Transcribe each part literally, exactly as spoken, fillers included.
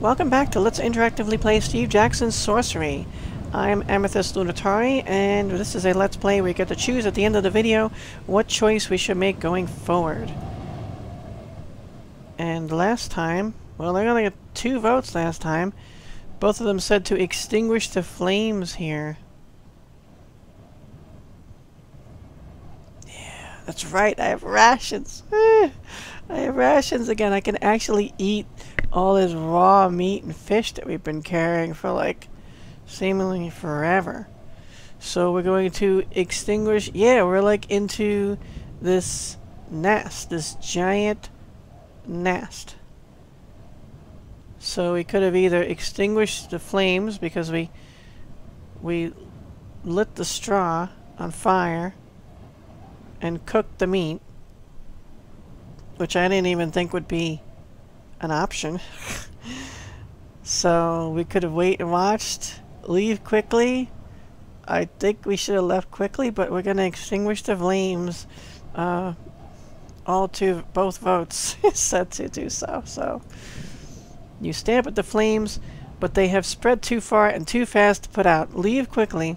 Welcome back to Let's Interactively Play Steve Jackson's Sorcery. I'm Amethyst Lunatari, and this is a Let's Play where you get to choose at the end of the video what choice we should make going forward. And last time, well, I only got two votes last time. Both of them said to extinguish the flames here. Yeah, that's right, I have rations. I have rations again. I can actually eat all this raw meat and fish that we've been carrying for like seemingly forever. So we're going to extinguish. Yeah, we're like into this nest, this giant nest. So we could have either extinguished the flames because we we lit the straw on fire and cooked the meat, which I didn't even think would be an option. So we could have waited and watched, leave quickly. I think we should have left quickly, but we're going to extinguish the flames. Uh, all two, both votes said to do so. So you stab at the flames, but they have spread too far and too fast to put out. Leave quickly.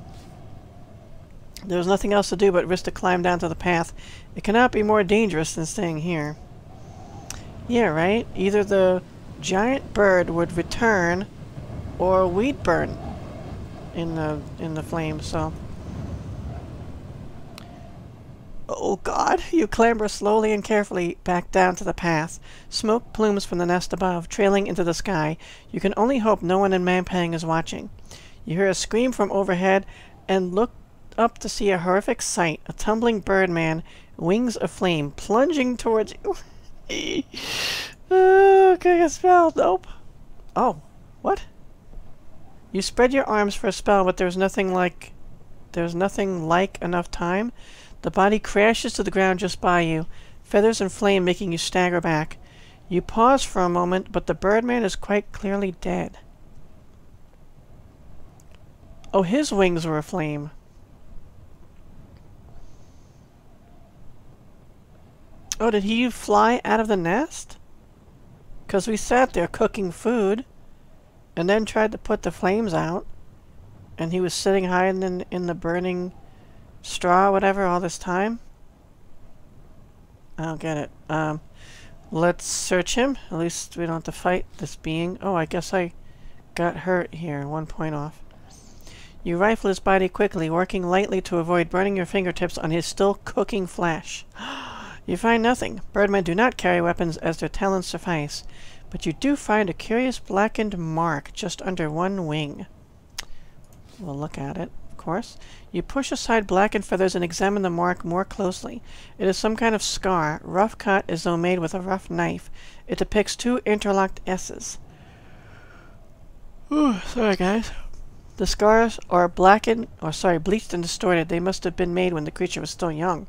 There was nothing else to do but risk to climb down to the path. It cannot be more dangerous than staying here. Yeah, right? Either the giant bird would return, or we'd burn in the in the flames. So, oh God! You clamber slowly and carefully back down to the path. Smoke plumes from the nest above, trailing into the sky. You can only hope no one in Mampang is watching. You hear a scream from overhead, and look up to see a horrific sight: a tumbling birdman, wings aflame, plunging towards you. Oh, can I get a spell? Nope. Oh, what? You spread your arms for a spell, but there's nothing like... There's nothing like enough time. The body crashes to the ground just by you, feathers and flame making you stagger back. You pause for a moment, but the birdman is quite clearly dead. Oh, his wings were aflame. Oh, did he fly out of the nest? Because we sat there cooking food and then tried to put the flames out, and he was sitting hiding in, in the burning straw, whatever, all this time. I don't get it. Um, let's search him. At least we don't have to fight this being. Oh, I guess I got hurt here. One point off. You rifle his body quickly, working lightly to avoid burning your fingertips on his still cooking flesh. You find nothing. Birdmen do not carry weapons, as their talents suffice, but you do find a curious blackened mark just under one wing. We'll look at it, of course. You push aside blackened feathers and examine the mark more closely. It is some kind of scar, rough cut as though made with a rough knife. It depicts two interlocked S's. Ooh, sorry guys. The scars are blackened, or sorry, bleached and distorted. They must have been made when the creature was still young.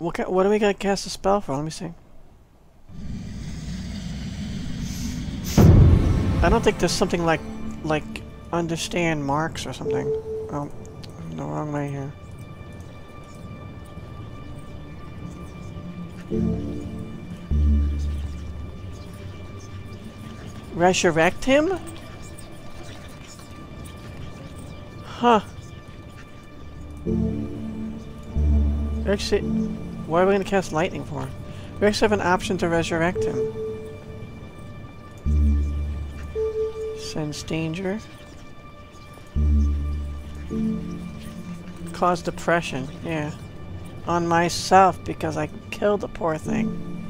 What, what are we going to cast a spell for? Let me see. I don't think there's something like, like, understand marks or something. Oh, I'm the wrong way here. Resurrect him? Huh. Actually... Why are we going to cast lightning for? We actually have an option to resurrect him. Sense danger. Cause depression, yeah. On myself, because I killed the poor thing.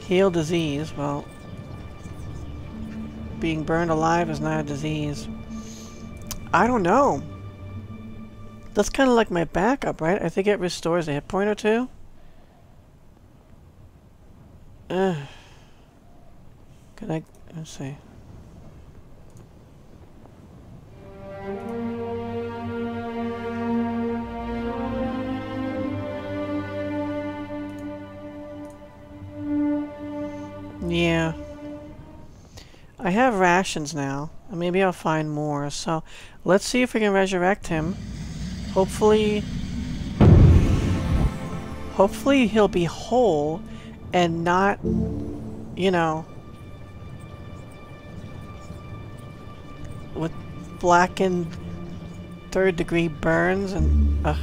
Heal disease, well... Being burned alive is not a disease. I don't know. That's kind of like my backup, right? I think it restores a hit point or two. Uh, could I... Let's see. Yeah. I have rations now. Maybe I'll find more. So, let's see if we can resurrect him. Hopefully, hopefully he'll be whole and not, you know, with blackened third degree burns and, ugh.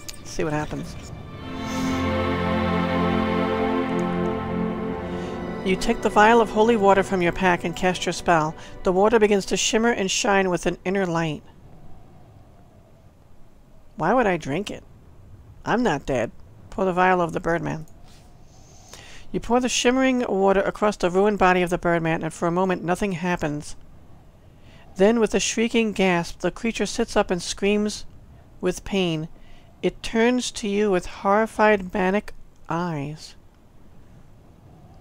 Let's see what happens. You take the vial of holy water from your pack and cast your spell. The water begins to shimmer and shine with an inner light. Why would I drink it? I'm not dead. Pour the vial of the Birdman. You pour the shimmering water across the ruined body of the Birdman, and for a moment nothing happens. Then, with a shrieking gasp, the creature sits up and screams with pain. It turns to you with horrified, manic eyes.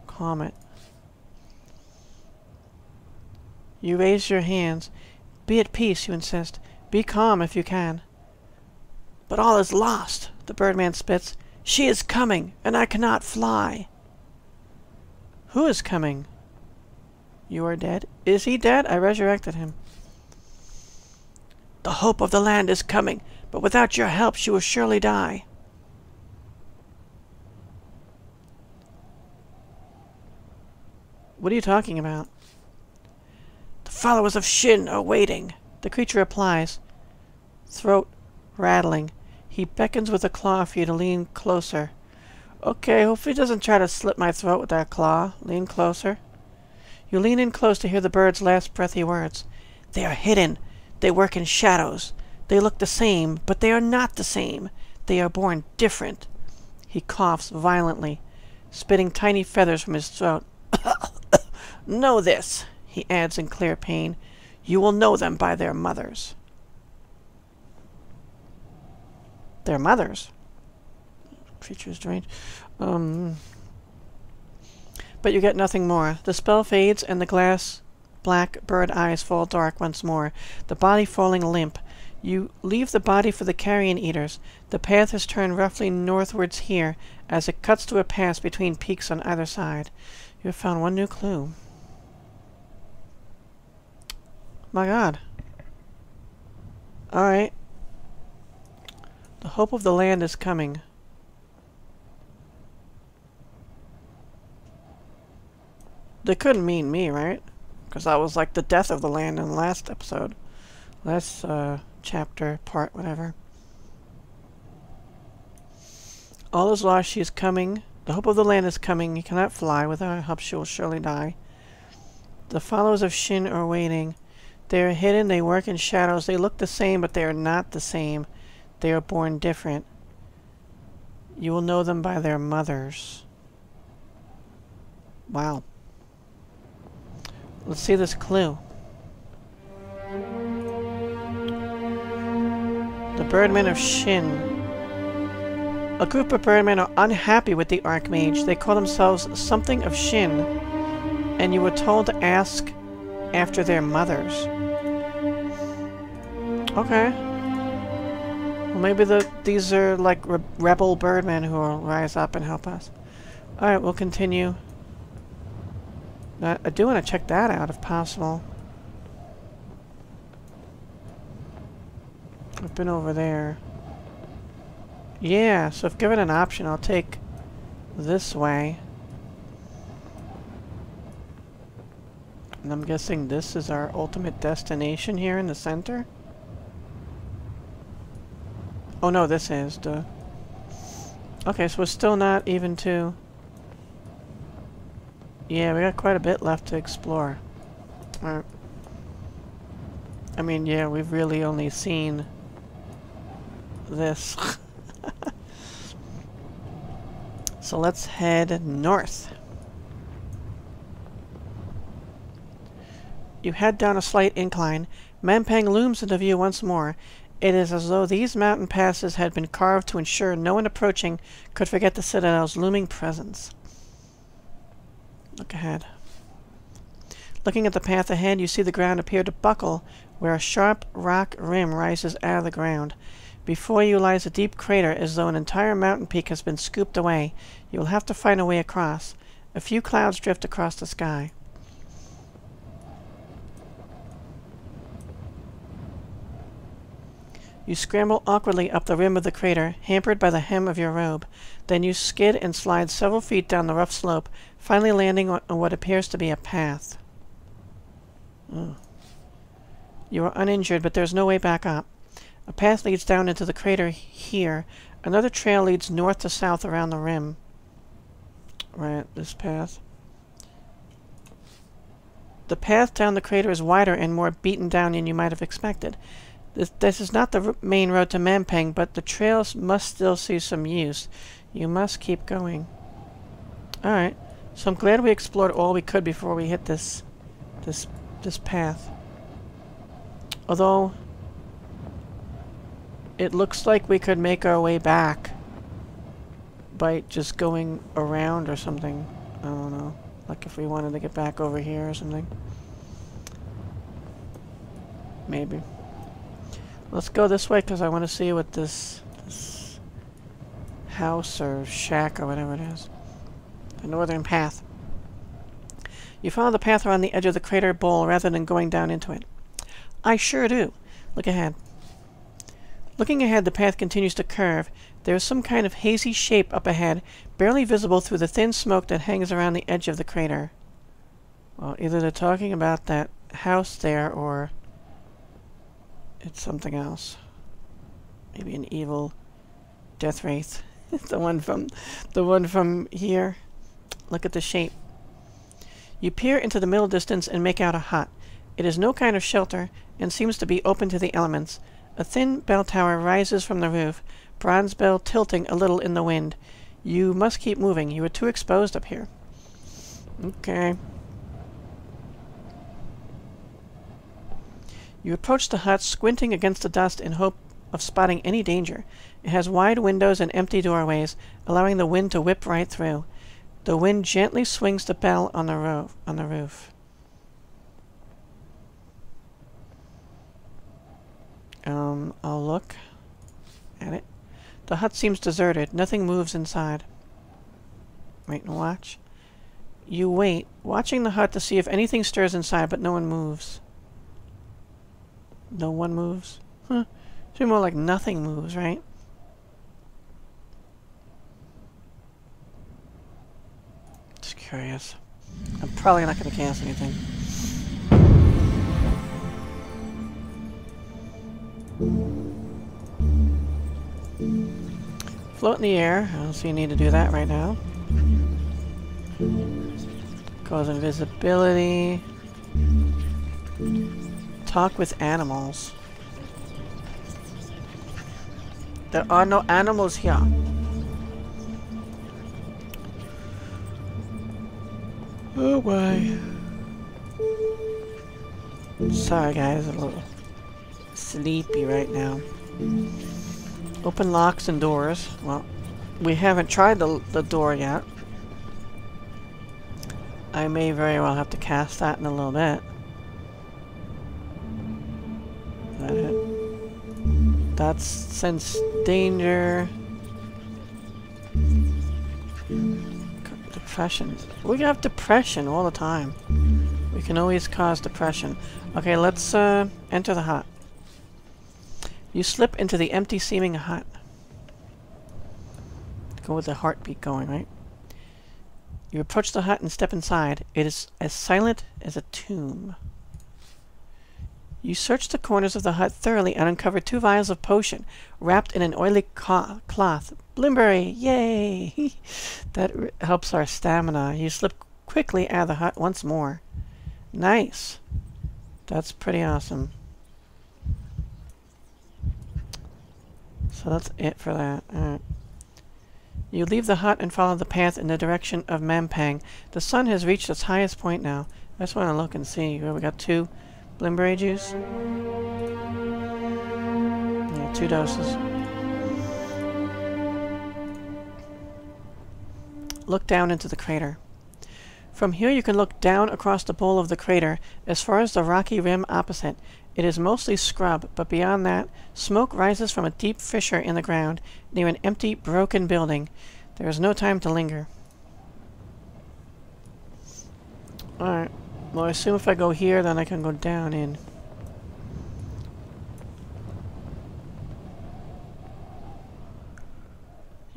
Calm it. You raise your hands. Be at peace, you insist. Be calm if you can. But all is lost, the Birdman spits. She is coming, and I cannot fly. Who is coming? You are dead. Is he dead? I resurrected him. The hope of the land is coming, but without your help she will surely die. What are you talking about? The followers of Shin are waiting, the creature replies, throat rattling. He beckons with a claw for you to lean closer. Okay, hopefully he doesn't try to slit my throat with that claw. Lean closer. You lean in close to hear the bird's last breathy words. They are hidden. They work in shadows. They look the same, but they are not the same. They are born different. He coughs violently, spitting tiny feathers from his throat. Know this, he adds in clear pain. You will know them by their mothers. Their mothers. Creatures drained. Um, but you get nothing more. The spell fades, and the glass black bird eyes fall dark once more, the body falling limp. You leave the body for the carrion eaters. The path has turned roughly northwards here, as it cuts to a pass between peaks on either side. You have found one new clue. My God. All right. The hope of the land is coming. They couldn't mean me, right? Because that was like the death of the land in the last episode. Last uh, chapter, part, whatever. All is lost, she is coming. The hope of the land is coming. You cannot fly. Without her help, she will surely die. The followers of Shin are waiting. They are hidden, they work in shadows. They look the same, but they are not the same. They are born different. You will know them by their mothers. Wow. Let's see this clue. The Birdmen of Shin. A group of Birdmen are unhappy with the Archmage. They call themselves something of Shin, and you were told to ask after their mothers. Okay. Well, maybe the, these are like re rebel Birdmen who will rise up and help us. Alright, we'll continue. I do want to check that out if possible. I've been over there. Yeah, so if given an option, I'll take this way. And I'm guessing this is our ultimate destination here in the center? Oh no, this is the... Okay, so we're still not even to... Yeah, we got quite a bit left to explore. Or, I mean, yeah, we've really only seen this. So let's head north. You head down a slight incline. Mampang looms into view once more. It is as though these mountain passes had been carved to ensure no one approaching could forget the citadel's looming presence. Look ahead. Looking at the path ahead, you see the ground appear to buckle, where a sharp rock rim rises out of the ground. Before you lies a deep crater, as though an entire mountain peak has been scooped away. You will have to find a way across. A few clouds drift across the sky. You scramble awkwardly up the rim of the crater, hampered by the hem of your robe. Then you skid and slide several feet down the rough slope, finally landing on what appears to be a path. Oh. You are uninjured, but there's no way back up. A path leads down into the crater here. Another trail leads north to south around the rim. Right, this path. The path down the crater is wider and more beaten down than you might have expected. This, this is not the r main road to Mampang, but the trails must still see some use. You must keep going. Alright, so I'm glad we explored all we could before we hit this, this, this path. Although, it looks like we could make our way back by just going around or something. I don't know. Like if we wanted to get back over here or something. Maybe. Let's go this way because I want to see what this, this house or shack or whatever it is. The northern path. You follow the path around the edge of the crater bowl rather than going down into it. I sure do. Look ahead. Looking ahead, the path continues to curve. There is some kind of hazy shape up ahead, barely visible through the thin smoke that hangs around the edge of the crater. Well, either they're talking about that house there, or it's something else. Maybe an evil death wraith. the one from, the one from here. Look at the shape. You peer into the middle distance and make out a hut. It is no kind of shelter, and seems to be open to the elements. A thin bell tower rises from the roof, bronze bell tilting a little in the wind. You must keep moving. You are too exposed up here. Okay. You approach the hut, squinting against the dust in hope of spotting any danger. It has wide windows and empty doorways, allowing the wind to whip right through. The wind gently swings the bell on the roof. On the roof. Um, I'll look at it. The hut seems deserted. Nothing moves inside. Wait and watch. You wait, watching the hut to see if anything stirs inside, but no one moves. No one moves? Huh. Should be more like nothing moves, right? Just curious. I'm probably not going to cast anything. Float in the air. I don't see a need to do that right now. Cause invisibility. Talk with animals. There are no animals here. Oh boy. Sorry guys, a little sleepy right now. Open locks and doors. Well, we haven't tried the, the door yet. I may very well have to cast that in a little bit. Is that it? That's sense danger. Depression. We have depression all the time. We can always cause depression. Okay, let's uh, enter the hut. You slip into the empty-seeming hut. Go with the heartbeat going, right? You approach the hut and step inside. It is as silent as a tomb. You search the corners of the hut thoroughly and uncover two vials of potion wrapped in an oily cloth. Blimberry! Yay! That r helps our stamina. You slip quickly out of the hut once more. Nice! That's pretty awesome. So that's it for that. Alright. You leave the hut and follow the path in the direction of Mampang. The sun has reached its highest point now. I just want to look and see. We got two blimberry juice. Yeah, two doses. Look down into the crater. From here you can look down across the bowl of the crater as far as the rocky rim opposite. It is mostly scrub, but beyond that, smoke rises from a deep fissure in the ground near an empty, broken building. There is no time to linger. Alright. Well, I assume if I go here, then I can go down in.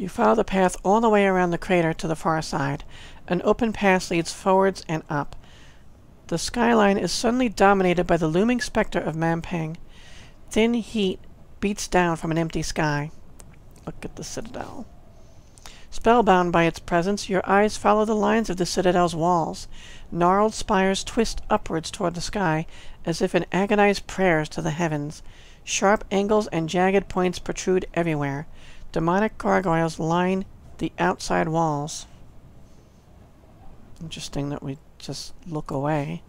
You follow the path all the way around the crater to the far side. An open pass leads forwards and up. The skyline is suddenly dominated by the looming specter of Mampang. Thin heat beats down from an empty sky. Look at the citadel. Spellbound by its presence, your eyes follow the lines of the citadel's walls. Gnarled spires twist upwards toward the sky, as if in agonized prayers to the heavens. Sharp angles and jagged points protrude everywhere. Demonic gargoyles line the outside walls. Interesting that we just look away.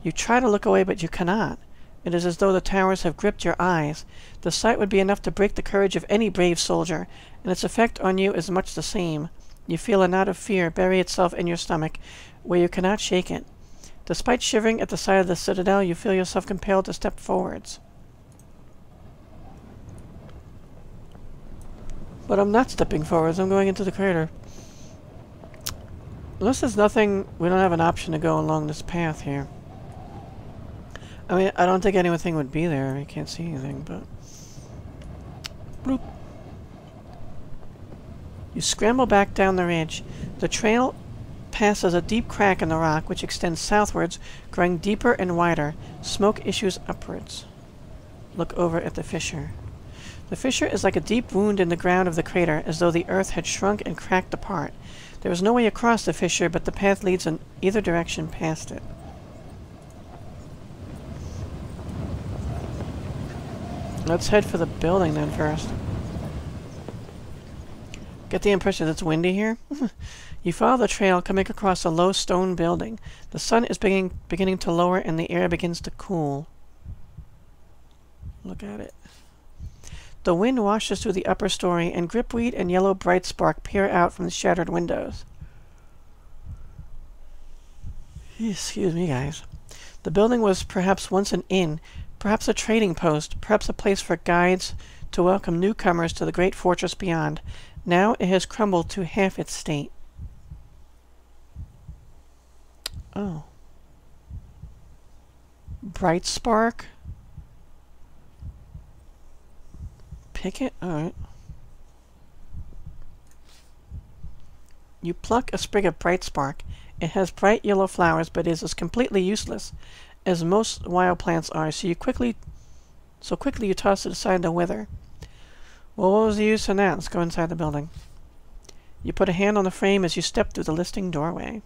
You try to look away, but you cannot. It is as though the towers have gripped your eyes. The sight would be enough to break the courage of any brave soldier, and its effect on you is much the same. You feel a knot of fear bury itself in your stomach, where you cannot shake it. Despite shivering at the sight of the citadel, you feel yourself compelled to step forwards. But I'm not stepping forwards, I'm going into the crater. Unless there's nothing, we don't have an option to go along this path here. I mean, I don't think anything would be there. I can't see anything, but... Bloop. You scramble back down the ridge. The trail passes a deep crack in the rock, which extends southwards, growing deeper and wider. Smoke issues upwards. Look over at the fissure. The fissure is like a deep wound in the ground of the crater, as though the earth had shrunk and cracked apart. There is no way across the fissure, but the path leads in either direction past it. Let's head for the building then first. Get the impression that it's windy here? You follow the trail coming across a low stone building. The sun is beginning, beginning to lower and the air begins to cool. Look at it. The wind washes through the upper story and gripweed and yellow bright spark peer out from the shattered windows. Excuse me, guys. The building was perhaps once an inn, perhaps a trading post, perhaps a place for guides to welcome newcomers to the great fortress beyond. Now it has crumbled to half its state. Oh. Bright spark? Pick it? Alright. You pluck a sprig of bright spark. It has bright yellow flowers, but is completely useless, as most wild plants are, so you quickly so quickly you toss it aside to wither. Well, what was the use of that? Let's go inside the building. You put a hand on the frame as you step through the listing doorway.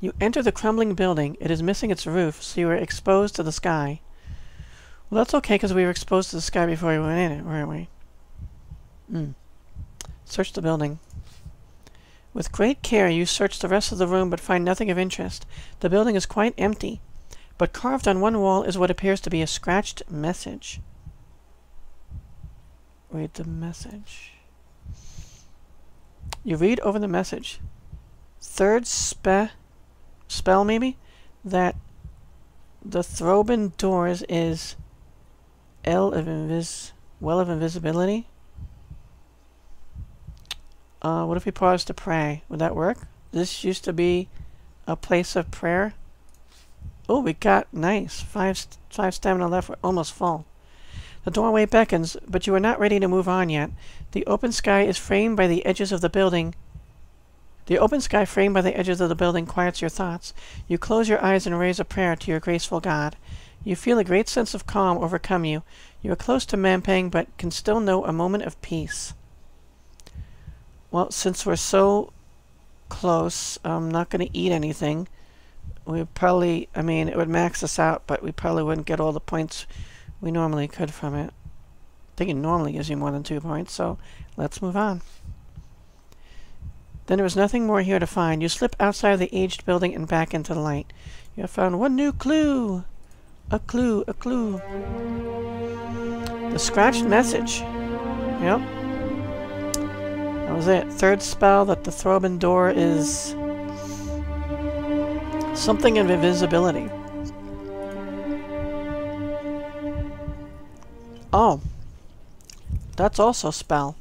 You enter the crumbling building. It is missing its roof, so you are exposed to the sky. Well, that's okay, because we were exposed to the sky before we went in it, weren't we? Mm. Search the building. With great care, you search the rest of the room but find nothing of interest. The building is quite empty, but carved on one wall is what appears to be a scratched message. Read the message. You read over the message. Third spe- spell, maybe? That the Throben doors is L of invis- Well of Invisibility. Uh, what if we pause to pray? Would that work? This used to be a place of prayer. Oh, we got nice. Five, st five stamina left. We're almost full. The doorway beckons, but you are not ready to move on yet. The open sky is framed by the edges of the building. The open sky framed by the edges of the building quiets your thoughts. You close your eyes and raise a prayer to your graceful God. You feel a great sense of calm overcome you. You are close to Mampang, but can still know a moment of peace. Well, since we're so close, I'm not going to eat anything. We probably, I mean, it would max us out, but we probably wouldn't get all the points we normally could from it. I think it normally gives you more than two points, so let's move on. Then there was nothing more here to find. You slip outside of the aged building and back into the light. You have found one new clue! A clue, a clue. The scratched message. Yep. That was it. Third spell that the Throben door is something of invisibility. Oh. That's also a spell.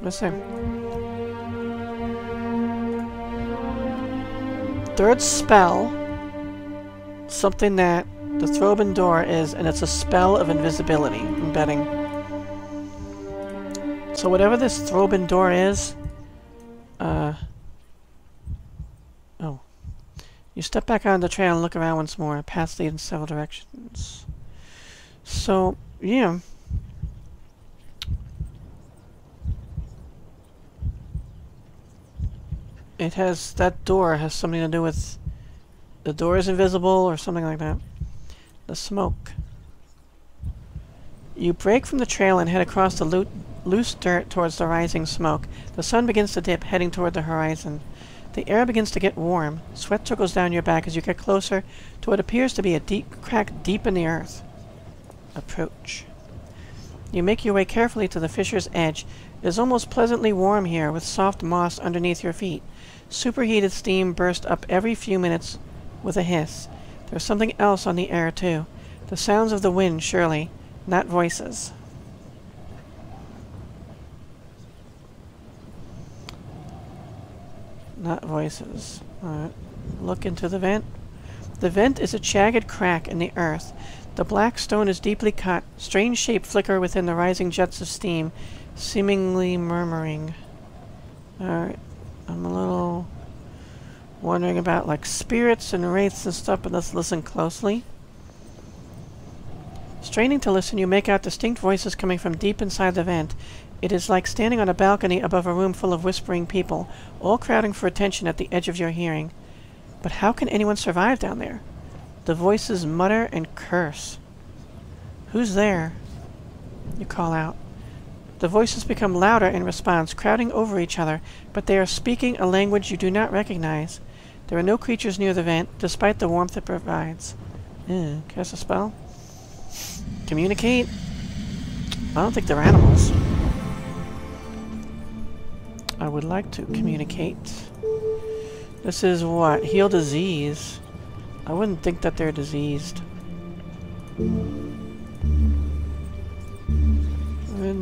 Let's see. Third spell, something that the Throben door is, and it's a spell of invisibility. I'm betting. So whatever this Throbin door is, uh, oh, you step back on the trail and look around once more. Paths lead in several directions. So yeah. It has, that door has something to do with the door is invisible or something like that. The smoke. You break from the trail and head across the loo loose dirt towards the rising smoke. The sun begins to dip, heading toward the horizon. The air begins to get warm. Sweat trickles down your back as you get closer to what appears to be a deep crack deep in the earth. Approach. You make your way carefully to the fissure's edge. It is almost pleasantly warm here, with soft moss underneath your feet. Superheated steam bursts up every few minutes with a hiss. There's something else on the air, too. The sounds of the wind, surely, not voices. Not voices. Alright. Look into the vent. The vent is a jagged crack in the earth. The black stone is deeply cut. Strange shapes flicker within the rising jets of steam, seemingly murmuring. Alright, I'm a little wondering about like spirits and wraiths and stuff, but let's listen closely. Straining to listen, you make out distinct voices coming from deep inside the vent. It is like standing on a balcony above a room full of whispering people, all crowding for attention at the edge of your hearing. But how can anyone survive down there? The voices mutter and curse. Who's there? You call out. The voices become louder in response, crowding over each other, but they are speaking a language you do not recognize. There are no creatures near the vent, despite the warmth it provides. Ew, cast a spell? Communicate? I don't think they're animals. I would like to communicate. This is what? Heal disease. I wouldn't think that they're diseased. And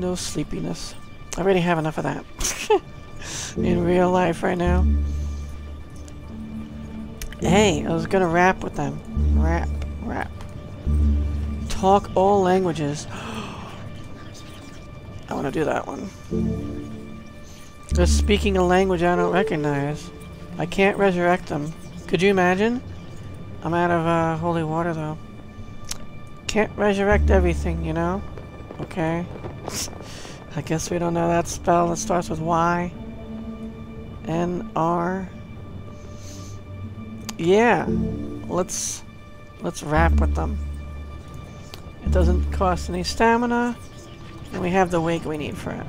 no sleepiness. I already have enough of that. In real life right now. Hey, I was gonna rap with them. Rap, rap. Talk all languages. I wanna do that one. They're speaking a language I don't recognize. I can't resurrect them. Could you imagine? I'm out of uh, holy water though. Can't resurrect everything, you know? Okay. I guess we don't know that spell that starts with Y. N R. Yeah. Let's let's rap with them. It doesn't cost any stamina. And we have the wig we need for it.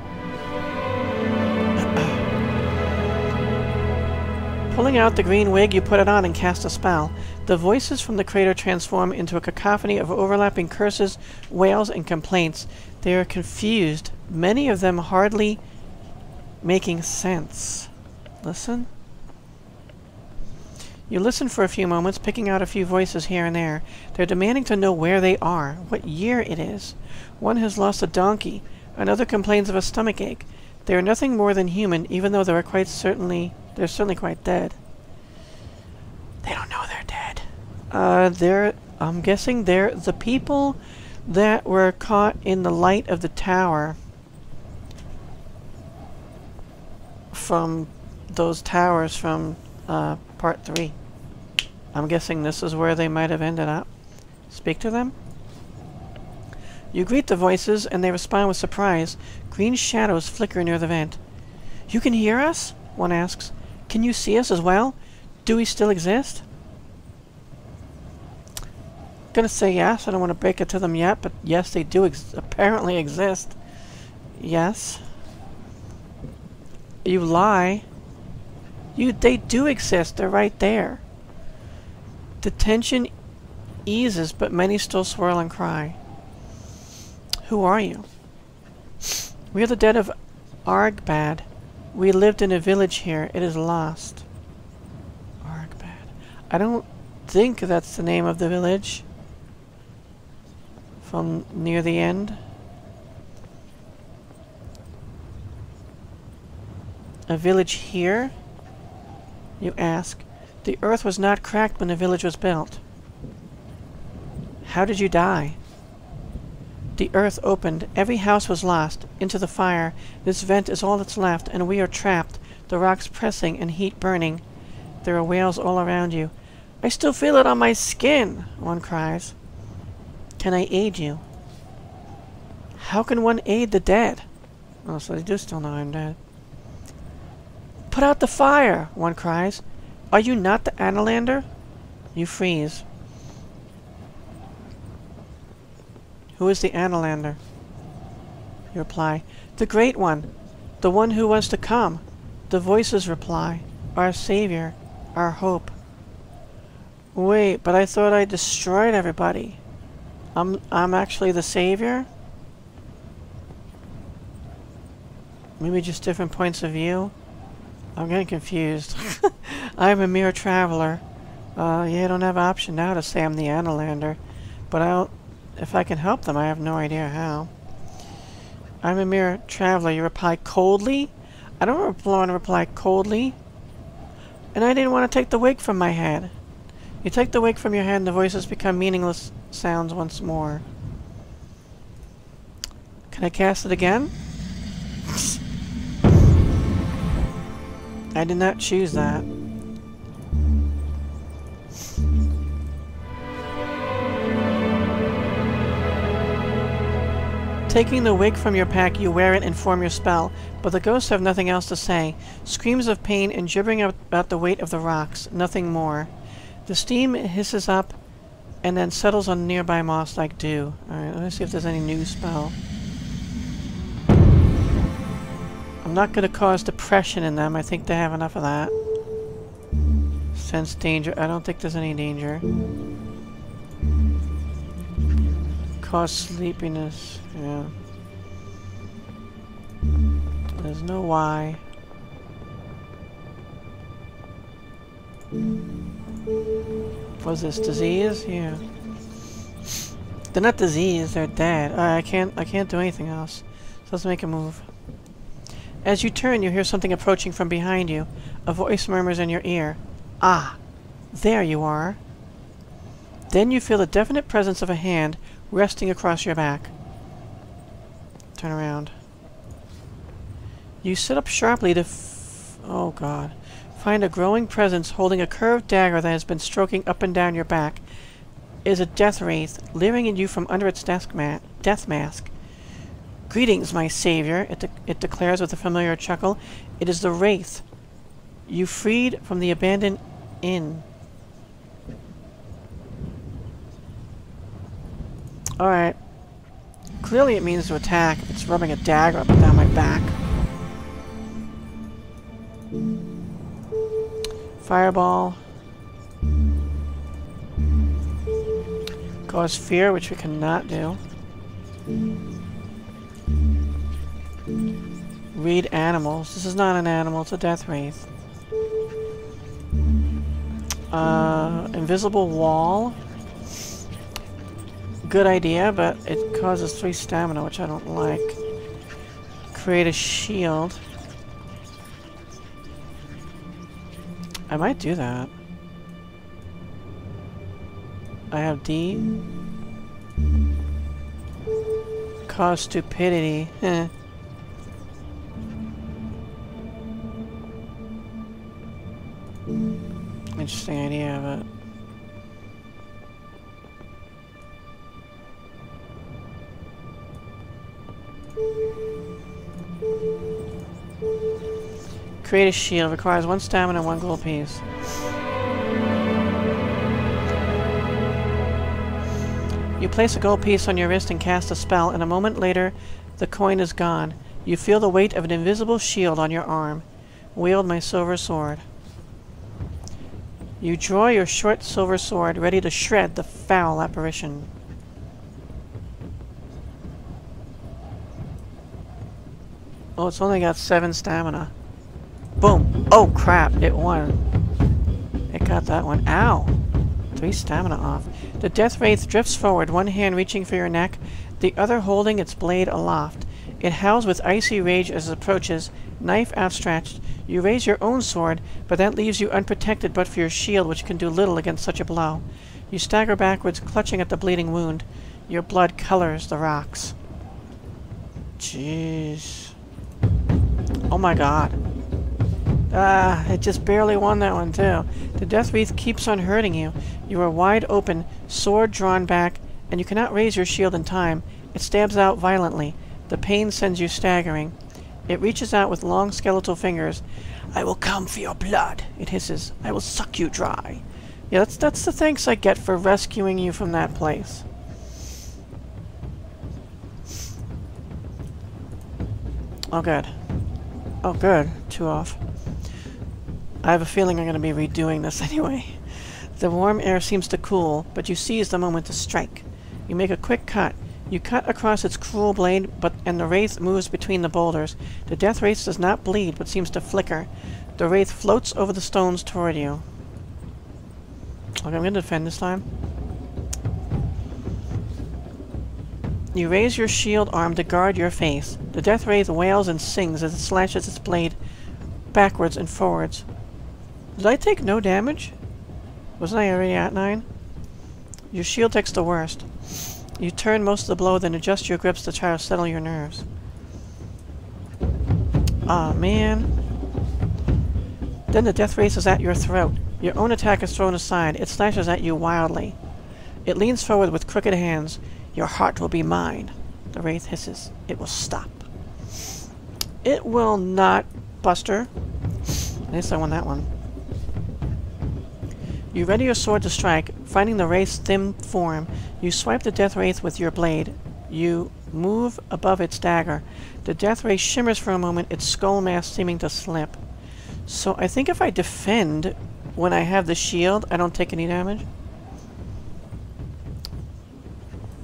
Pulling out the green wig, you put it on and cast a spell. The voices from the crater transform into a cacophony of overlapping curses, wails, and complaints. They are confused, many of them hardly making sense. Listen. You listen for a few moments, picking out a few voices here and there. They're demanding to know where they are, what year it is. One has lost a donkey. Another complains of a stomach ache. They are nothing more than human, even though they are quite certainly they're certainly quite dead. They don't know they're dead. Uh, they're I'm guessing they're the people that were caught in the light of the tower from those towers from uh, part three. I'm guessing this is where they might have ended up. Speak to them. You greet the voices and they respond with surprise. Green shadows flicker near the vent. You can hear us? One asks. Can you see us as well? Do we still exist? I'm gonna say yes. I don't want to break it to them yet, but yes, they do ex apparently exist. Yes. You lie. You, they do exist. They're right there. The tension eases, but many still swirl and cry. Who are you? We are the dead of Argbad. We lived in a village here. It is lost. Argbad. I don't think that's the name of the village. From near the end. A village here? You ask. The earth was not cracked when the village was built. How did you die? The earth opened. Every house was lost. Into the fire. This vent is all that's left, and we are trapped. The rocks pressing and heat burning. There are whales all around you. I still feel it on my skin, one cries. Can I aid you? How can one aid the dead? Oh, so they do still know I'm dead. Put out the fire, one cries. Are you not the Analander? You freeze. Who is the Analander? You reply. The Great One. The one who was to come. The voices reply. Our Savior. Our hope. Wait, but I thought I destroyed everybody. I'm, I'm actually the Savior? Maybe just different points of view? I'm getting confused. I'm a mere traveler. Uh, yeah, I don't have an option now to say I'm the Analander. But I'll, if I can help them, I have no idea how. I'm a mere traveler. You reply coldly? I don't reply, want to reply coldly. And I didn't want to take the wig from my head. You take the wig from your head and the voices become meaningless sounds once more. Can I cast it again? I did not choose that. Taking the wig from your pack, you wear it and form your spell, but the ghosts have nothing else to say. Screams of pain and gibbering about the weight of the rocks, nothing more. The steam hisses up and then settles on nearby moss like dew. Alright, let me see if there's any new spell. I'm not going to cause depression in them. I think they have enough of that. Sense danger. I don't think there's any danger. Cause sleepiness. Yeah. There's no why. Was this disease? Yeah. They're not diseased. They're dead. Right, I can't. I can't do anything else. So let's make a move. As you turn, you hear something approaching from behind you. A voice murmurs in your ear. Ah, there you are. Then you feel the definite presence of a hand resting across your back. Turn around. You sit up sharply to f oh god. Find a growing presence holding a curved dagger that has been stroking up and down your back. It is a death wraith, leering at you from under its death, ma death mask. Greetings, my savior, it, de it declares with a familiar chuckle. It is the Wraith. You freed from the abandoned inn. Alright. Clearly it means to attack. It's rubbing a dagger up and down my back. Fireball. Cause fear, which we cannot do. Read animals. This is not an animal, it's a death wraith. Uh, invisible wall. Good idea, but it causes three stamina, which I don't like. Create a shield. I might do that. I have D. Cause stupidity. Heh. Interesting idea, but create a shield requires one stamina and one gold piece. You place a gold piece on your wrist and cast a spell, and a moment later the coin is gone. You feel the weight of an invisible shield on your arm. Wield my silver sword. You draw your short silver sword, ready to shred the foul apparition. Oh, it's only got seven stamina. Boom! Oh crap, it won. It got that one. Ow! Three stamina off. The Death Wraith drifts forward, one hand reaching for your neck, the other holding its blade aloft. It howls with icy rage as it approaches, knife outstretched. You raise your own sword, but that leaves you unprotected but for your shield, which can do little against such a blow. You stagger backwards, clutching at the bleeding wound. Your blood colors the rocks. Jeez. Oh my god. Ah, it just barely won that one too. The death wreath keeps on hurting you. You are wide open, sword drawn back, and you cannot raise your shield in time. It stabs out violently. The pain sends you staggering. It reaches out with long skeletal fingers. I will come for your blood, it hisses. I will suck you dry. Yeah, that's, that's the thanks I get for rescuing you from that place. Oh, good. Oh, good. Two off. I have a feeling I'm going to be redoing this anyway. The warm air seems to cool, but you seize the moment to strike. You make a quick cut. You cut across its cruel blade, but and the wraith moves between the boulders. The death wraith does not bleed, but seems to flicker. The wraith floats over the stones toward you. Okay, I'm going to defend this time. You raise your shield arm to guard your face. The death wraith wails and sings as it slashes its blade backwards and forwards. Did I take no damage? Wasn't I already at nine? Your shield takes the worst. You turn most of the blow, then adjust your grips to try to settle your nerves. Aw, man. Then the death wraith is at your throat. Your own attack is thrown aside. It slashes at you wildly. It leans forward with crooked hands. Your heart will be mine. The wraith hisses. It will stop. It will not, Buster. At least I won that one. You ready your sword to strike. Finding the wraith's thin form, you swipe the death wraith with your blade. You move above its dagger. The death wraith shimmers for a moment, its skull mask seeming to slip. So I think if I defend when I have the shield, I don't take any damage.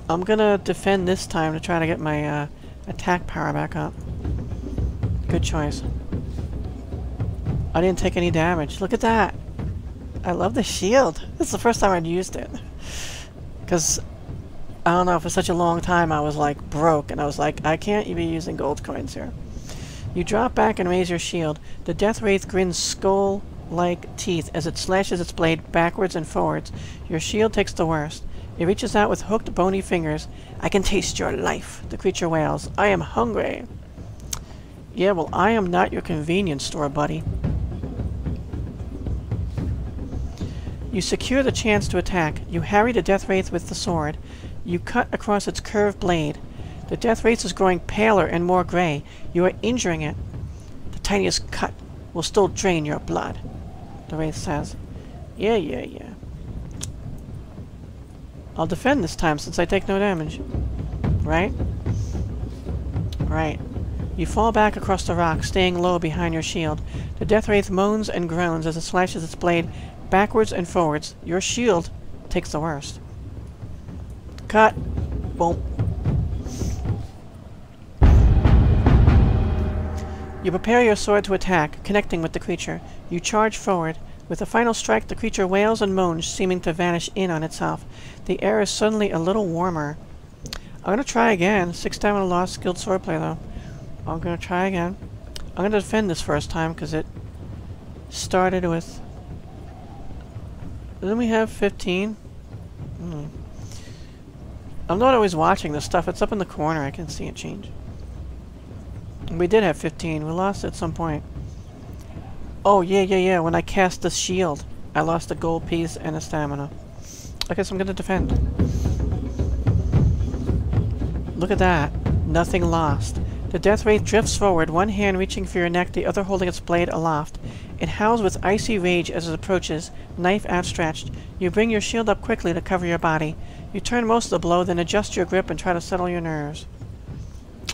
I'm gonna defend this time to try to get my uh, attack power back up. Good choice. I didn't take any damage. Look at that! I love the shield. This is the first time I'd used it. Because, I don't know, for such a long time I was like broke and I was like, I can't be using gold coins here. You drop back and raise your shield. The death wraith grins skull-like teeth as it slashes its blade backwards and forwards. Your shield takes the worst. It reaches out with hooked bony fingers. I can taste your life, the creature wails. I am hungry. Yeah, well, I am not your convenience store, buddy. You secure the chance to attack. You harry the death wraith with the sword. You cut across its curved blade. The death wraith is growing paler and more gray. You are injuring it. The tiniest cut will still drain your blood, the wraith says. Yeah, yeah, yeah. I'll defend this time since I take no damage. Right? Right. You fall back across the rock, staying low behind your shield. The death wraith moans and groans as it slashes its blade backwards and forwards. Your shield takes the worst. Cut. Boom. You prepare your sword to attack, connecting with the creature. You charge forward. With a final strike, the creature wails and moans, seeming to vanish in on itself. The air is suddenly a little warmer. I'm going to try again. Sixth time on a lost skilled swordplay, though. I'm going to try again. I'm going to defend this first time, because it started with... Then we have fifteen. Hmm. I'm not always watching this stuff. It's up in the corner. I can see it change. We did have fifteen. We lost it at some point. Oh, yeah, yeah, yeah. When I cast the shield, I lost a gold piece and a stamina. I guess I'm going to defend. Look at that. Nothing lost. The death wraith drifts forward, one hand reaching for your neck, the other holding its blade aloft. It howls with icy rage as it approaches, knife outstretched. You bring your shield up quickly to cover your body. You turn most of the blow, then adjust your grip and try to settle your nerves.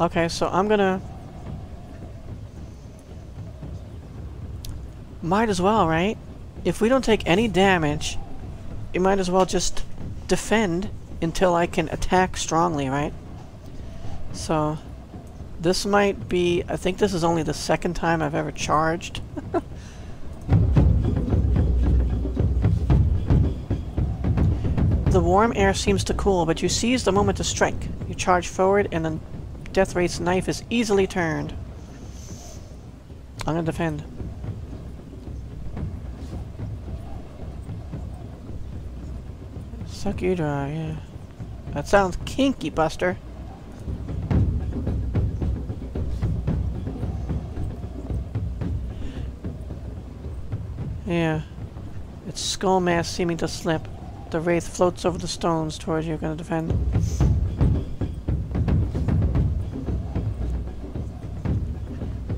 Okay, so I'm going to... Might as well, right? If we don't take any damage, you might as well just defend until I can attack strongly, right? So, this might be... I think this is only the second time I've ever charged. The warm air seems to cool, but you seize the moment to strike. You charge forward, and the death wraith's knife is easily turned. I'm gonna defend. Suck you dry, yeah. That sounds kinky, Buster. Yeah. Its skull mass seeming to slip. The wraith floats over the stones towards you. Gonna defend.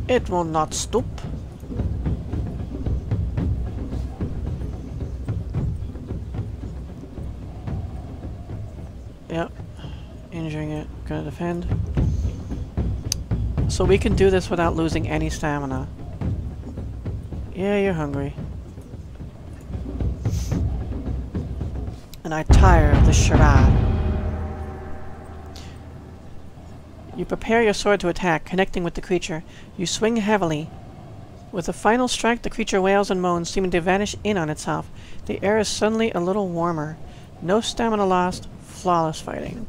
It will not stoop. Yep. Injuring it. Gonna defend. So we can do this without losing any stamina. Yeah, you're hungry. And I tire of this charade. You prepare your sword to attack, connecting with the creature. You swing heavily. With a final strike, the creature wails and moans, seeming to vanish in on itself. The air is suddenly a little warmer. No stamina lost. Flawless fighting.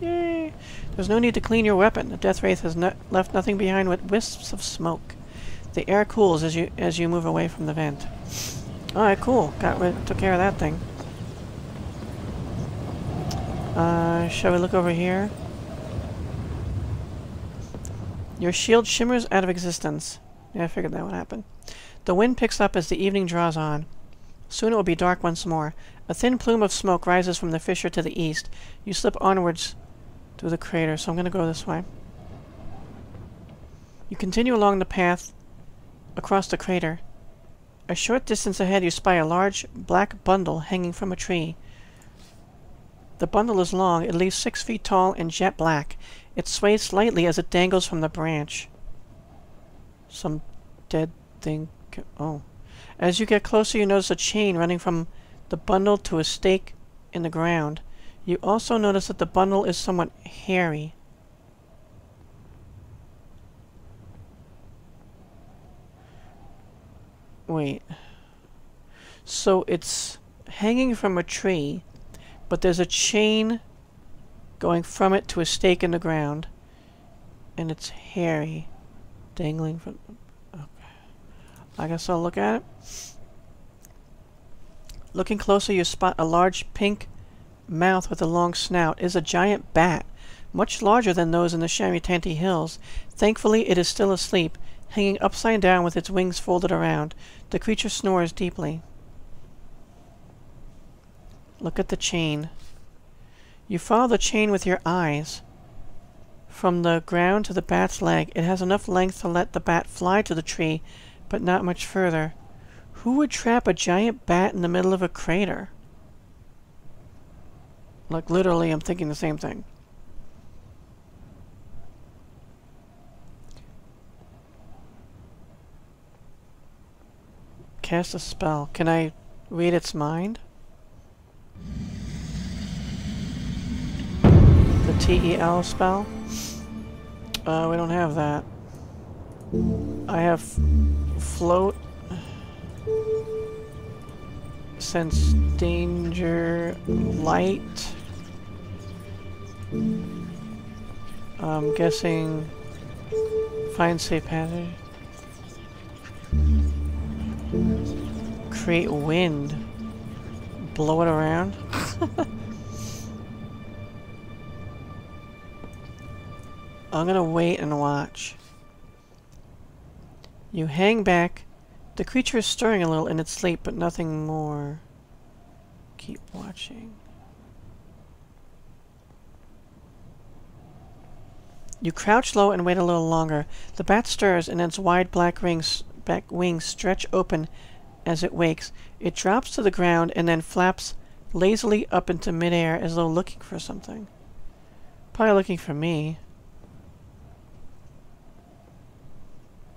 Yay! There's no need to clean your weapon. The death wraith has no left nothing behind but wisps of smoke. The air cools as you as you move away from the vent. Alright, cool. Got rid took care of that thing. Uh, shall we look over here? Your shield shimmers out of existence. Yeah, I figured that would happen. The wind picks up as the evening draws on. Soon it will be dark once more. A thin plume of smoke rises from the fissure to the east. You slip onwards through the crater, so I'm going to go this way. You continue along the path across the crater. A short distance ahead you spy a large black bundle hanging from a tree. The bundle is long, at least six feet tall and jet black. It sways slightly as it dangles from the branch. Some dead thing... oh. As you get closer, you notice a chain running from the bundle to a stake in the ground. You also notice that the bundle is somewhat hairy. Wait. So it's hanging from a tree, but there's a chain going from it to a stake in the ground, and it's hairy, dangling from... I guess I'll look at it. Looking closer, you spot a large pink mouth with a long snout. It is a giant bat, much larger than those in the Shamitanti hills. Thankfully, it is still asleep, hanging upside down with its wings folded around. The creature snores deeply. Look at the chain. You follow the chain with your eyes. From the ground to the bat's leg, it has enough length to let the bat fly to the tree, but not much further. Who would trap a giant bat in the middle of a crater? Like, literally, I'm thinking the same thing. Cast a spell. Can I read its mind? The T E L spell? Uh, we don't have that. I have... float, sense danger, light. I'm guessing find safe hazard. Create wind, blow it around. I'm gonna wait and watch. You hang back. The creature is stirring a little in its sleep, but nothing more. Keep watching. You crouch low and wait a little longer. The bat stirs, and its wide black rings, back wings stretch open as it wakes. It drops to the ground and then flaps lazily up into midair as though looking for something. Probably looking for me.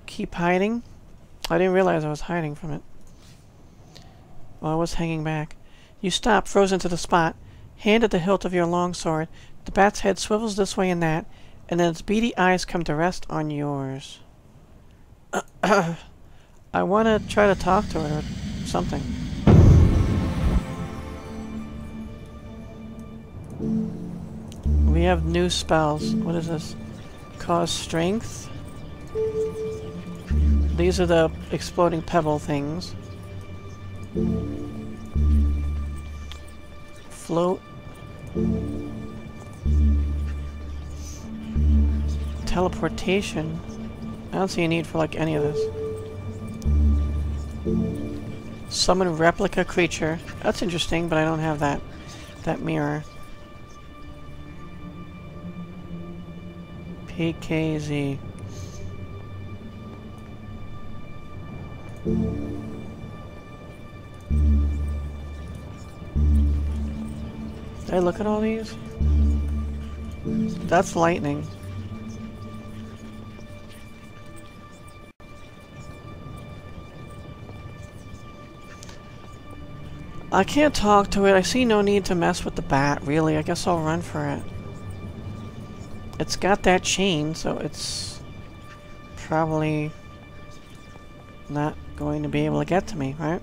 Keep hiding? I didn't realize I was hiding from it. Well, I was hanging back. You stop, frozen to the spot. Hand at the hilt of your longsword. The bat's head swivels this way and that, and then its beady eyes come to rest on yours. I want to try to talk to it or something. We have new spells. What is this? Cause strength? These are the exploding pebble things. Float. teleportation. I don't see a need for like any of this. Summon replica creature. That's interesting, but I don't have that that mirror. P K Z. Did I look at all these? That's lightning. I can't talk to it. I see no need to mess with the bat, really. I guess I'll run for it. It's got that chain, so it's probably not going to be able to get to me, right?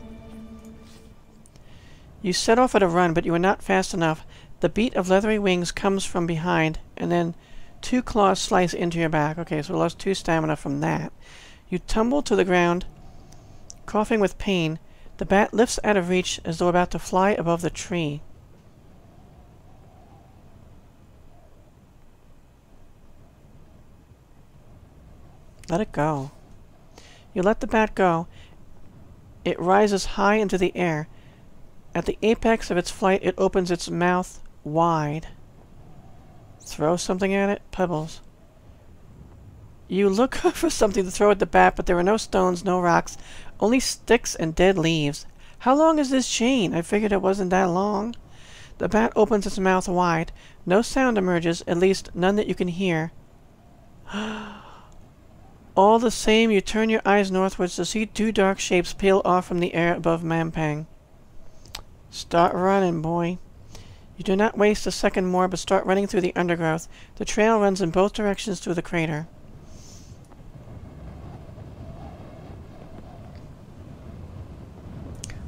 You set off at a run, but you were not fast enough. The beat of leathery wings comes from behind, and then two claws slice into your back. Okay, so we lost two stamina from that. You tumble to the ground, coughing with pain. The bat lifts out of reach as though about to fly above the tree. Let it go. You let the bat go. It rises high into the air. At the apex of its flight, it opens its mouth wide. Throw something at it? Pebbles. You look for something to throw at the bat, but there are no stones, no rocks, only sticks and dead leaves. How long is this chain? I figured it wasn't that long. The bat opens its mouth wide. No sound emerges, at least none that you can hear. All the same, you turn your eyes northwards to see two dark shapes peel off from the air above Mampang. Start running, boy. You do not waste a second more, but start running through the undergrowth. The trail runs in both directions through the crater.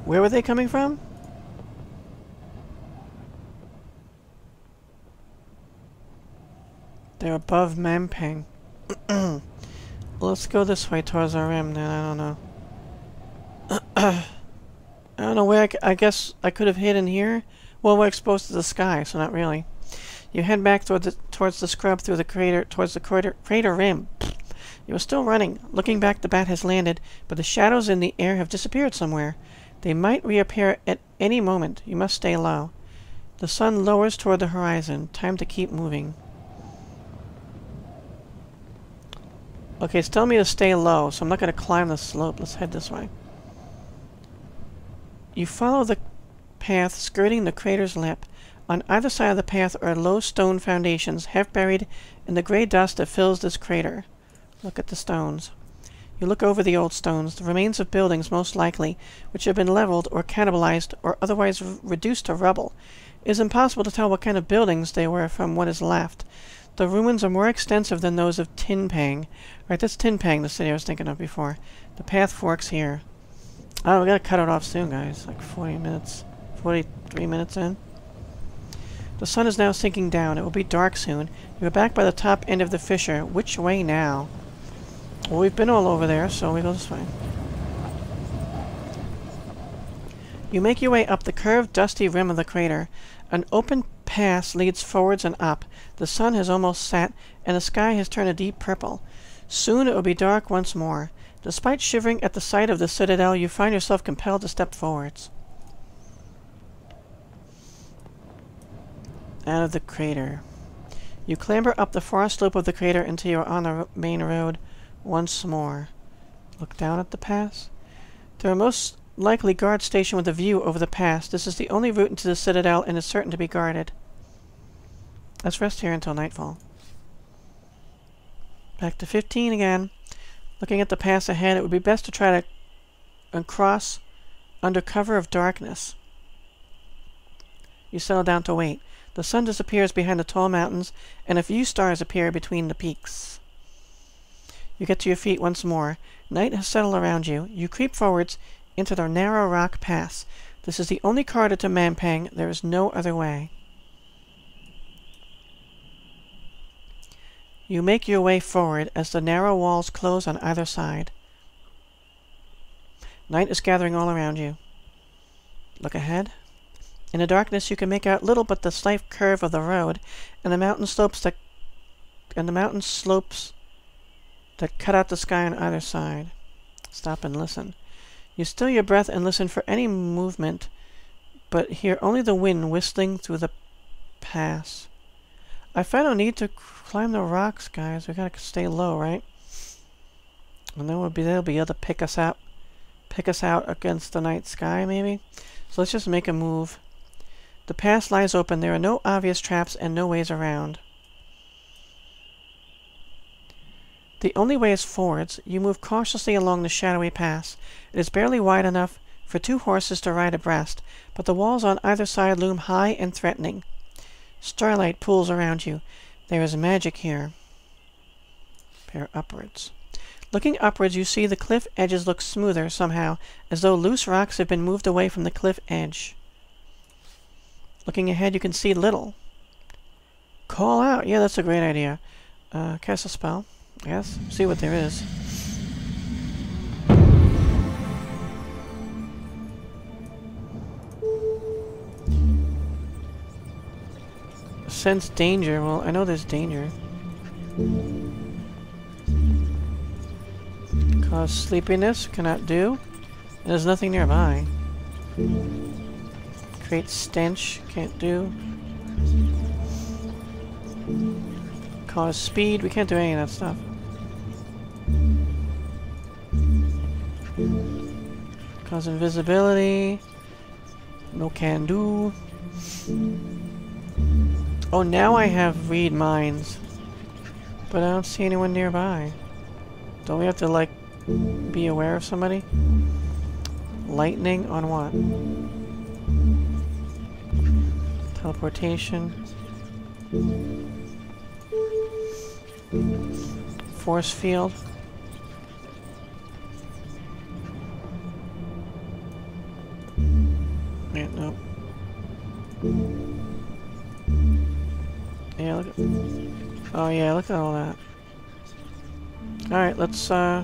Where were they coming from? They're above Mampang. Let's go this way towards our rim then, I don't know. I don't know where I, c I guess I could have hidden here. Well, we're exposed to the sky, so not really. You head back towards the, towards the scrub through the crater, towards the crater, crater rim. You are still running. Looking back, the bat has landed, but the shadows in the air have disappeared somewhere. They might reappear at any moment. You must stay low. The sun lowers toward the horizon. Time to keep moving. Okay, it's telling me to stay low, so I'm not going to climb the slope. Let's head this way. You follow the path skirting the crater's lip. On either side of the path are low stone foundations, half buried in the gray dust that fills this crater. Look at the stones. You look over the old stones, the remains of buildings most likely, which have been leveled or cannibalized or otherwise reduced to rubble. It is impossible to tell what kind of buildings they were from what is left. The ruins are more extensive than those of Tinpang. Right, that's Tinpang, the city I was thinking of before. The path forks here. Oh, we gotta cut it off soon, guys. Like forty minutes, forty-three minutes in. The sun is now sinking down. It will be dark soon. You are back by the top end of the fissure. Which way now? Well, we've been all over there, so we go this way. You make your way up the curved, dusty rim of the crater. An open pass leads forwards and up. The sun has almost set, and the sky has turned a deep purple. Soon it will be dark once more. Despite shivering at the sight of the citadel, you find yourself compelled to step forwards. Out of the crater. You clamber up the far slope of the crater until you are on the ro- main road. Once more. Look down at the pass. There are most likely guard station with a view over the pass. This is the only route into the citadel and is certain to be guarded. Let's rest here until nightfall. Back to fifteen again. Looking at the pass ahead, it would be best to try to cross under cover of darkness. You settle down to wait. The sun disappears behind the tall mountains, and a few stars appear between the peaks. You get to your feet once more. Night has settled around you. You creep forwards into the narrow rock pass. This is the only corridor to Mampang. There is no other way. You make your way forward as the narrow walls close on either side. Night is gathering all around you. Look ahead. In the darkness you can make out little but the slight curve of the road and the mountain slopes that and the mountain slopes that cut out the sky on either side. Stop and listen. You still your breath and listen for any movement, but hear only the wind whistling through the pass. I find no need to climb the rocks, guys. We gotta stay low, right? And then we'll be they'll be able to pick us out, pick us out against the night sky, maybe. So let's just make a move. The pass lies open. There are no obvious traps and no ways around. The only way is forwards. You move cautiously along the shadowy pass. It is barely wide enough for two horses to ride abreast, but the walls on either side loom high and threatening. Starlight pools around you. There is magic here. Pair upwards. Looking upwards, you see the cliff edges look smoother somehow, as though loose rocks have been moved away from the cliff edge. Looking ahead, you can see little. Call out. Yeah, that's a great idea. Uh, cast a spell. Yes, see what there is. Sense danger. Well, I know there's danger. Cause sleepiness, cannot do. And there's nothing nearby. Create stench, can't do. Cause speed, we can't do any of that stuff. Cause invisibility. No can do. Oh, now I have read minds. But I don't see anyone nearby. Don't we have to, like, be aware of somebody? Lightning on what? Teleportation. Force field. Yeah, no. Yeah, look at... Oh, yeah, look at all that. Alright, let's, uh...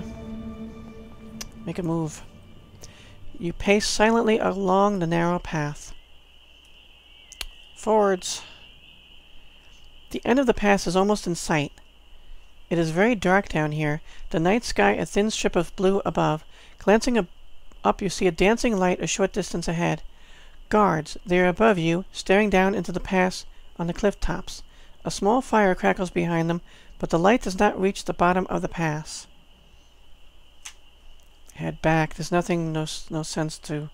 make a move. You pace silently along the narrow path. Forwards. The end of the pass is almost in sight. It is very dark down here. The night sky, a thin strip of blue above. Glancing ab up, you see a dancing light a short distance ahead. Guards, they are above you, staring down into the pass on the cliff tops. A small fire crackles behind them, but the light does not reach the bottom of the pass. Head back. There's nothing, no, no sense to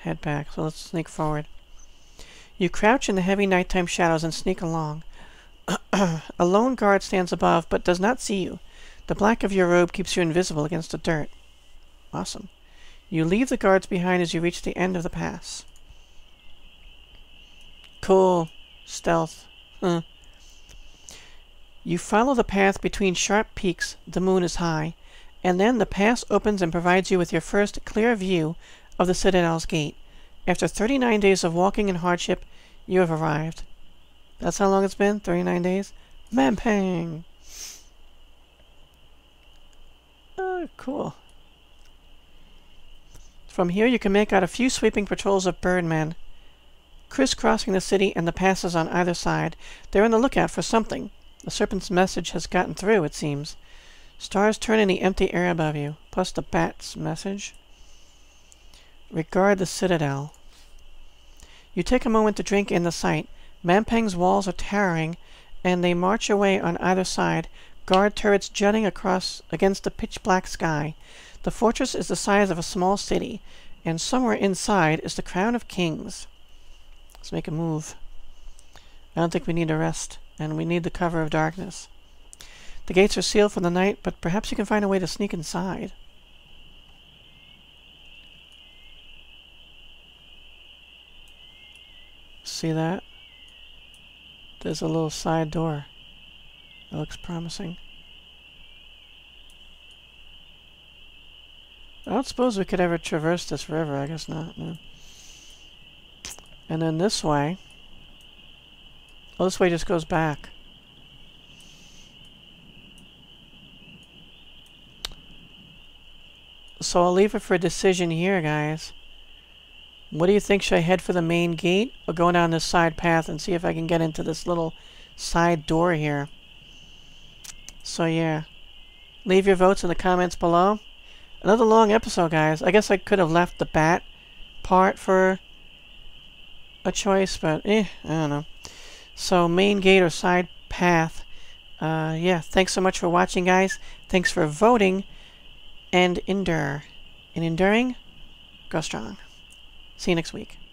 head back, so let's sneak forward. You crouch in the heavy nighttime shadows and sneak along. A lone guard stands above, but does not see you. The black of your robe keeps you invisible against the dirt. Awesome. You leave the guards behind as you reach the end of the pass. Cool. Stealth. Huh. You follow the path between sharp peaks, the moon is high, and then the pass opens and provides you with your first clear view of the Citadel's gate. After thirty-nine days of walking and hardship, you have arrived. That's how long it's been? thirty-nine days? Mampang! Oh, cool. From here you can make out a few sweeping patrols of birdmen, crisscrossing the city and the passes on either side. They're on the lookout for something. The serpent's message has gotten through, it seems. Stars turn in the empty air above you, plus the bat's message. Regard the citadel. You take a moment to drink in the sight. Mampang's walls are towering, and they march away on either side, guard turrets jutting across against the pitch-black sky. The fortress is the size of a small city, and somewhere inside is the Crown of Kings. Let's make a move. I don't think we need a rest. And we need the cover of darkness. The gates are sealed for the night, but perhaps you can find a way to sneak inside. See that? There's a little side door. That looks promising. I don't suppose we could ever traverse this river. I guess not. No. And then this way... Oh, this way just goes back. So I'll leave it for a decision here, guys. What do you think? Should I head for the main gate or go down this side path and see if I can get into this little side door here? So yeah, Leave your votes in the comments below. Another long episode, guys. I guess I could have left the bat part for a choice, but eh, I don't know. So, main gate or side path. Uh, yeah, thanks so much for watching, guys. Thanks for voting. And endure. In enduring, go strong. See you next week.